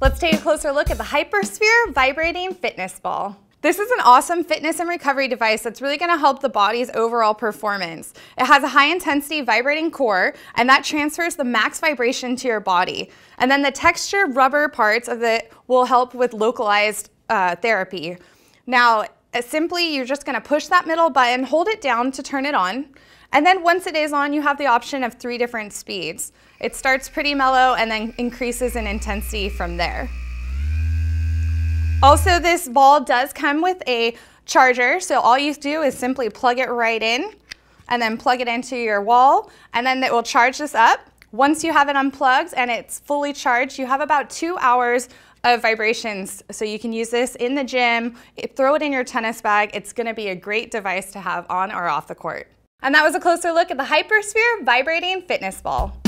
Let's take a closer look at the Hypersphere Vibrating Fitness Ball. This is an awesome fitness and recovery device that's really going to help the body's overall performance. It has a high-intensity vibrating core, and that transfers the max vibration to your body. And then the texture rubber parts of it will help with localized therapy. Now, simply, you're just going to push that middle button, hold it down to turn it on, and then once it is on, you have the option of 3 different speeds. It starts pretty mellow and then increases in intensity from there. Also, this ball does come with a charger, so all you do is simply plug it right in and then plug it into your wall, and then it will charge this up. Once you have it unplugged and it's fully charged, you have about 2 hours of vibrations, so you can use this in the gym, throw it in your tennis bag. It's going to be a great device to have on or off the court. And that was a closer look at the Hypersphere Vibrating Fitness Ball.